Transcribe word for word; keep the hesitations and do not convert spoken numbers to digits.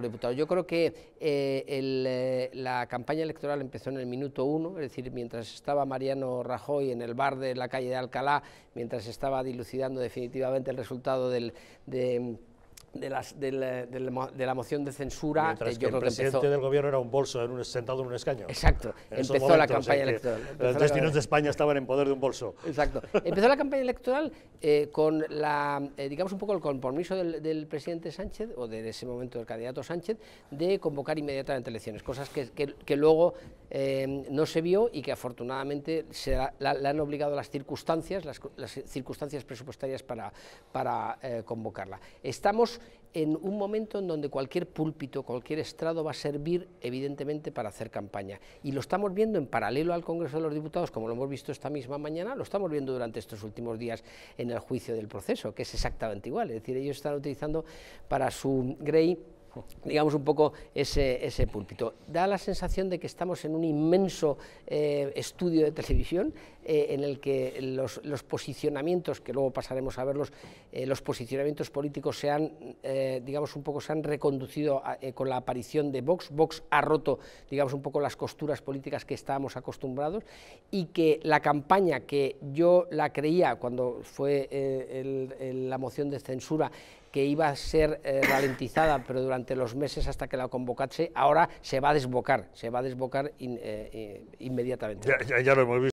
Diputado, yo creo que eh, el, eh, la campaña electoral empezó en el minuto uno, es decir, mientras estaba Mariano Rajoy en el bar de la calle de Alcalá, mientras estaba dilucidando definitivamente el resultado del... De, De, las, de, la, de, la, de la moción de censura. Mientras yo que creo el presidente que empezó... del gobierno era un bolso en un, sentado en un escaño. Exacto, en empezó momentos, la campaña electoral. Los destinos de España estaban en poder de un bolso. Exacto, empezó la campaña electoral eh, con la, eh, digamos un poco el compromiso del, del presidente Sánchez, o de ese momento del candidato Sánchez, de convocar inmediatamente elecciones, cosas que, que, que luego eh, no se vio y que afortunadamente se la, la, la han obligado las circunstancias, las, las circunstancias presupuestarias para, para eh, convocarla. Estamos en un momento en donde cualquier púlpito, cualquier estrado va a servir evidentemente para hacer campaña, y lo estamos viendo en paralelo al Congreso de los Diputados, como lo hemos visto esta misma mañana, lo estamos viendo durante estos últimos días en el juicio del proceso, que es exactamente igual, es decir, ellos están utilizando para su grey, digamos un poco ese, ese púlpito. Da la sensación de que estamos en un inmenso eh, estudio de televisión eh, en el que los, los posicionamientos, que luego pasaremos a verlos, eh, los posicionamientos políticos se han, eh, digamos un poco, se han reconducido a, eh, con la aparición de Vox. Vox ha roto, digamos un poco, las costuras políticas que estábamos acostumbrados, y que la campaña que yo la creía cuando fue eh, el, el, la moción de censura, que iba a ser eh, ralentizada, pero durante los meses hasta que la convocase, ahora se va a desbocar, se va a desbocar in, eh, inmediatamente. Ya, ya, ya lo hemos visto.